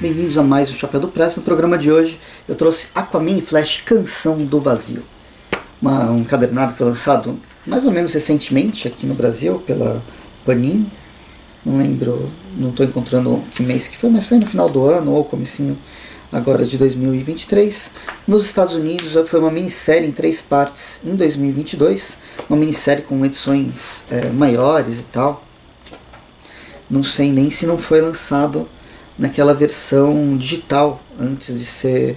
Bem-vindos a mais um Chapéu do Presto. No programa de hoje eu trouxe Aquaman e Flash, Canção do Vazio. Um encadernado que foi lançado mais ou menos recentemente aqui no Brasil pela Panini. Não lembro, não estou encontrando que mês que foi, mas foi no final do ano ou comecinho agora de 2023. Nos Estados Unidos foi uma minissérie em 3 partes em 2022. Uma minissérie com edições maiores e tal. Não sei nem se não foi lançado naquela versão digital antes de ser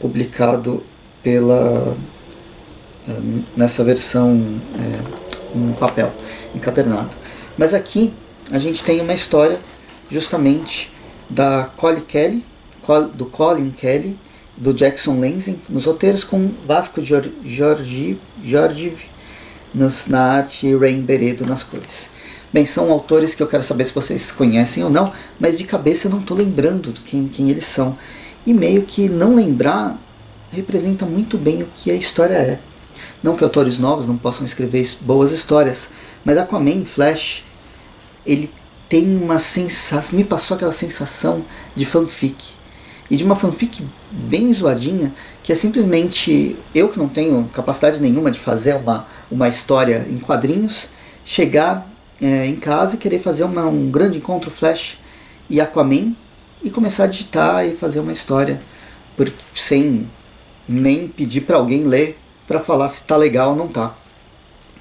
publicado nessa versão em papel, encadernado. Mas aqui a gente tem uma história justamente da Colin Kelly, do Jackson Lenzen nos roteiros, com Vasco Georgiev na arte e Rain Beredo nas cores. Bem, são autores que eu quero saber se vocês conhecem ou não, mas de cabeça eu não estou lembrando de quem eles são. E meio que não lembrar representa muito bem o que a história é. Não que autores novos não possam escrever boas histórias, mas Aquaman, Flash, ele tem uma sensação, me passou aquela sensação de fanfic. E de uma fanfic bem zoadinha, que é simplesmente eu, que não tenho capacidade nenhuma de fazer uma história em quadrinhos, chegar em casa e querer fazer um grande encontro Flash e Aquaman e começar a digitar e fazer uma história sem nem pedir para alguém ler para falar se tá legal ou não tá.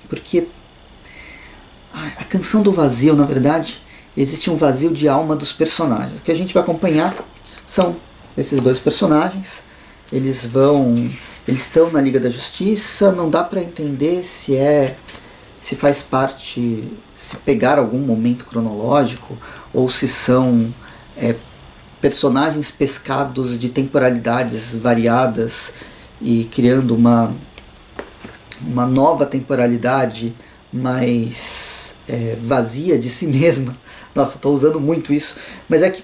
Porque a Canção do Vazio, na verdade, existe um vazio de alma dos personagens. O que a gente vai acompanhar são esses 2 personagens. Eles estão na Liga da Justiça, não dá para entender se faz parte, se pegar algum momento cronológico, ou se são personagens pescados de temporalidades variadas e criando uma nova temporalidade mais vazia de si mesma. Nossa, estou usando muito isso, mas é que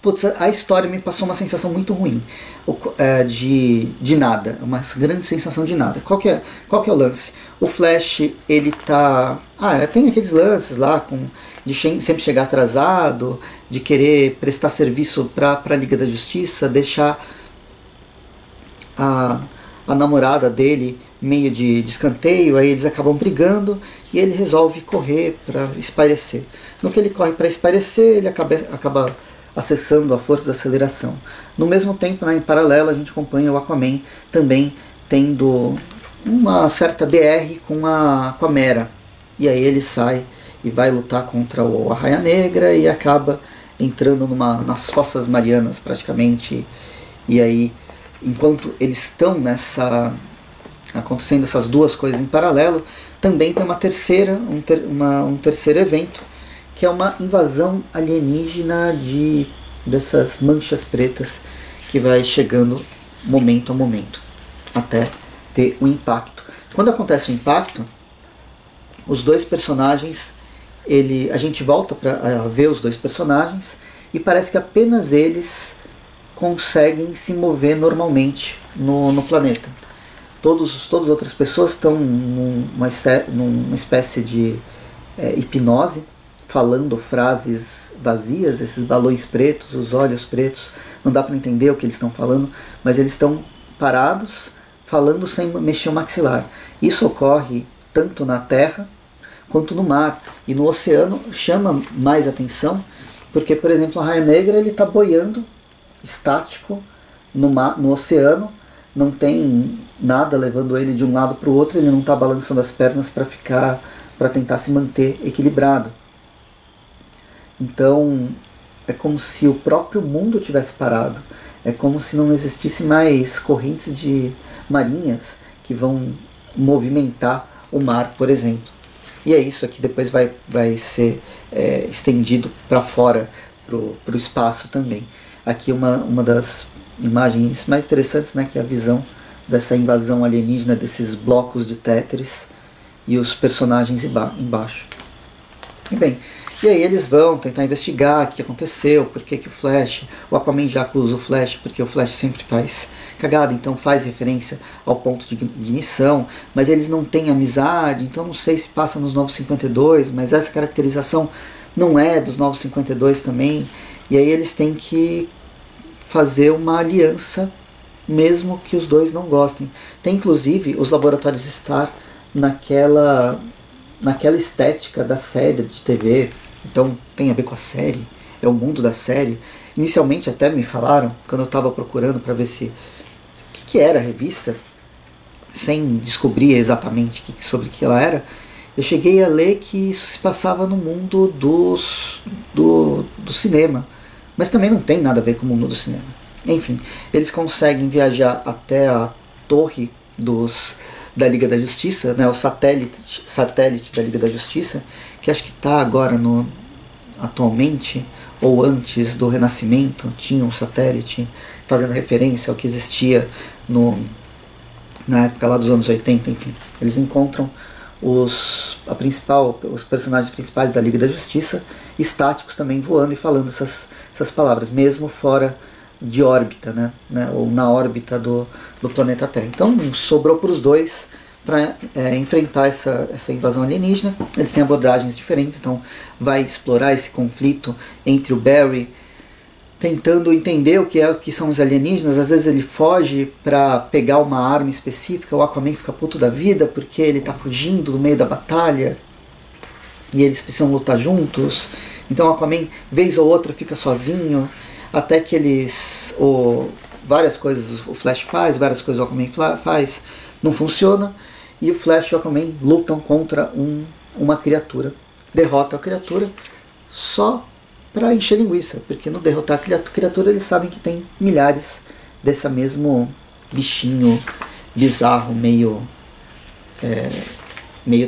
putz, a história me passou uma sensação muito ruim, de nada, uma grande sensação de nada. Qual que é o lance? O Flash, ele tá... tem aqueles lances lá de sempre chegar atrasado, de querer prestar serviço pra Liga da Justiça, deixar a namorada dele meio de escanteio, aí eles acabam brigando e ele resolve correr pra espairecer. No que ele corre pra espairecer, ele acaba acessando a força da aceleração. No mesmo tempo, em paralelo, a gente acompanha o Aquaman também tendo uma certa DR com a Mera. E aí ele sai e vai lutar contra a Raia Negra e acaba entrando nas fossas marianas, praticamente. E aí, enquanto eles estão acontecendo essas 2 coisas em paralelo, também tem um terceiro evento, que é uma invasão alienígena dessas manchas pretas que vai chegando momento a momento, até ter um impacto. Quando acontece o impacto, os 2 personagens, a gente volta para ver os 2 personagens e parece que apenas eles conseguem se mover normalmente no planeta. Todas as outras pessoas estão numa espécie de hipnose, falando frases vazias, esses balões pretos, os olhos pretos, não dá para entender o que eles estão falando, mas eles estão parados, falando sem mexer o maxilar. Isso ocorre tanto na terra quanto no mar, e no oceano chama mais atenção, porque, por exemplo, a Raia Negra está boiando, estático, no oceano, não tem nada levando ele de um lado para o outro, ele não está balançando as pernas para tentar se manter equilibrado. Então, é como se o próprio mundo tivesse parado. É como se não existisse mais correntes de marinhas que vão movimentar o mar, por exemplo. E é isso aqui, depois vai ser estendido para fora, pro espaço também. Aqui uma das imagens mais interessantes, que é a visão dessa invasão alienígena, desses blocos de Tetris e os personagens embaixo. E bem... E aí eles vão tentar investigar o que aconteceu, por que o Flash, o Aquaman já acusa o Flash, porque o Flash sempre faz cagada, então faz referência ao ponto de ignição, mas eles não têm amizade, então não sei se passa nos Novos 52, mas essa caracterização não é dos Novos 52 também, e aí eles têm que fazer uma aliança, mesmo que os dois não gostem. Tem inclusive os laboratórios Star naquela estética da série de TV, então tem a ver com a série, é o mundo da série. Inicialmente até me falaram, quando eu estava procurando para ver se que era a revista, sem descobrir exatamente sobre o que ela era, eu cheguei a ler que isso se passava no mundo do cinema, mas também não tem nada a ver com o mundo do cinema. Enfim, eles conseguem viajar até a torre da Liga da Justiça, né, o satélite da Liga da Justiça, que acho que está agora atualmente, ou antes do Renascimento, tinha um satélite fazendo referência ao que existia na época lá dos anos 80, enfim. Eles encontram os personagens principais da Liga da Justiça, estáticos também, voando e falando essas palavras, mesmo fora de órbita, né? Ou na órbita do planeta Terra. Então sobrou para os dois para enfrentar essa invasão alienígena. Eles têm abordagens diferentes, então vai explorar esse conflito entre o Barry tentando entender o que são os alienígenas. Às vezes ele foge para pegar uma arma específica, o Aquaman fica puto da vida porque ele está fugindo do meio da batalha e eles precisam lutar juntos. Então o Aquaman, vez ou outra, fica sozinho, até que eles... várias coisas o Flash faz, várias coisas o Aquaman faz, não funciona, e o Flash e o Aquaman lutam contra uma criatura. Derrota a criatura só para encher linguiça, porque no derrotar a criatura eles sabem que tem milhares desse mesmo bichinho bizarro, meio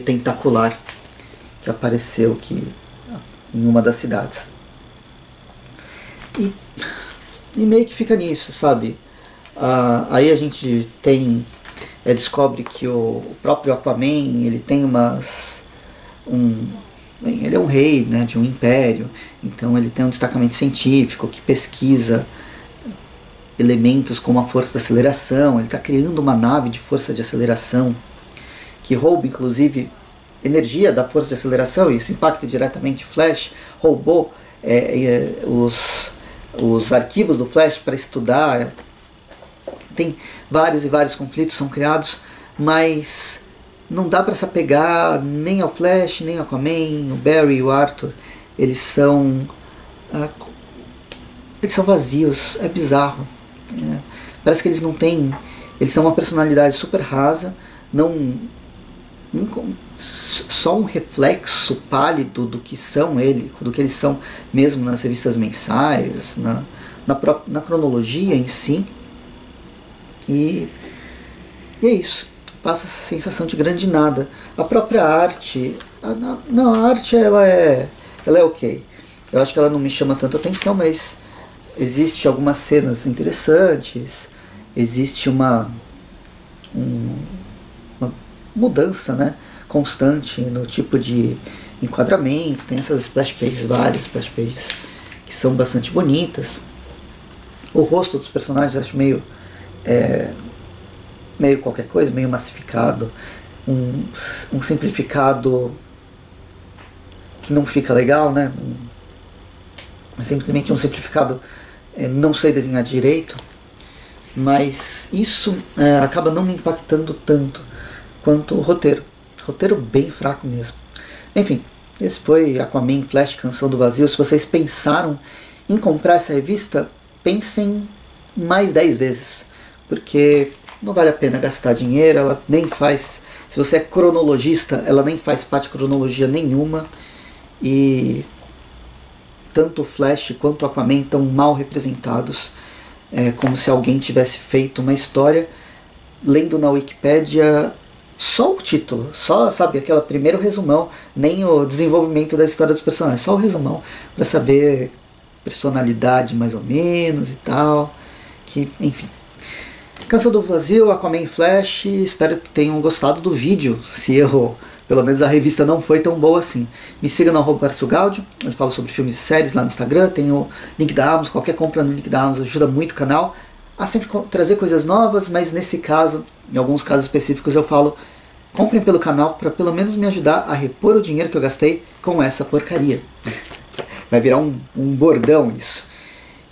tentacular, que apareceu aqui em uma das cidades. E meio que fica nisso, sabe? Aí a gente descobre que o próprio Aquaman, ele tem ele é um rei, né, de um império, então ele tem um destacamento científico que pesquisa elementos como a força de aceleração. Ele está criando uma nave de força de aceleração que rouba, inclusive, energia da força de aceleração, e isso impacta diretamente o Flash. Roubou os arquivos do Flash para estudar. Tem vários e vários conflitos são criados, mas não dá para se apegar nem ao Flash, nem ao Aquaman. O Barry e o Arthur, eles são vazios, é bizarro, né? Parece que eles não têm, eles são uma personalidade super rasa, só um reflexo pálido do que eles são mesmo nas revistas mensais, na cronologia em si. E é isso, passa essa sensação de grande nada. A própria arte, a arte ela é ok, eu acho que ela não me chama tanta atenção, mas existe algumas cenas interessantes, existe uma mudança, né, constante no tipo de enquadramento. Tem essas splash pages, várias splash pages que são bastante bonitas. O rosto dos personagens eu acho meio qualquer coisa, meio massificado, um simplificado que não fica legal, né? Simplesmente um simplificado, não sei desenhar direito, mas isso acaba não me impactando tanto quanto o roteiro. Roteiro bem fraco mesmo. Enfim, esse foi Aquaman, Flash, Canção do Vazio. Se vocês pensaram em comprar essa revista, pensem mais 10 vezes, porque não vale a pena gastar dinheiro. Ela nem faz, se você é cronologista, ela nem faz parte de cronologia nenhuma, e tanto o Flash quanto o Aquaman estão mal representados, como se alguém tivesse feito uma história lendo na Wikipédia só o título, só, sabe, aquele primeiro resumão, nem o desenvolvimento da história dos personagens, só o resumão, para saber personalidade mais ou menos e tal, que, enfim. Canção do Vazio, Aquaman, Flash, espero que tenham gostado do vídeo, se errou, pelo menos a revista não foi tão boa assim. Me siga no @barçogaldio, onde falo sobre filmes e séries lá no Instagram, tem o link da Amazon, qualquer compra no link da Amazon ajuda muito o canal a sempre trazer coisas novas, mas nesse caso, em alguns casos específicos, eu falo, comprem pelo canal para pelo menos me ajudar a repor o dinheiro que eu gastei com essa porcaria. Vai virar um bordão isso,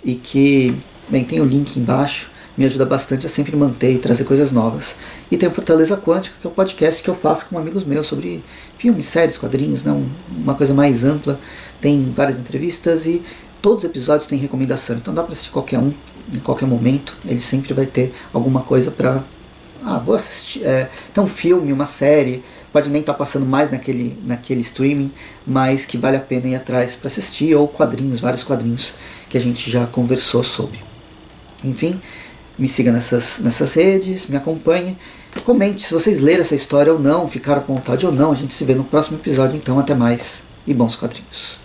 e que Bem, tem o link embaixo, me ajuda bastante a sempre manter e trazer coisas novas. E tem o Fortaleza Quântica, que é um podcast que eu faço com amigos meus sobre filmes, séries, quadrinhos, né? Uma coisa mais ampla. Tem várias entrevistas e todos os episódios têm recomendação, então dá pra assistir qualquer um, em qualquer momento. Ele sempre vai ter alguma coisa pra... Ah, vou assistir... Tem um filme, uma série, pode nem estar passando mais naquele streaming, mas que vale a pena ir atrás pra assistir, ou quadrinhos, vários quadrinhos que a gente já conversou sobre. Enfim, me siga nessas redes, me acompanhe, comente se vocês leram essa história ou não, ficaram com vontade ou não. A gente se vê no próximo episódio, então até mais e bons quadrinhos.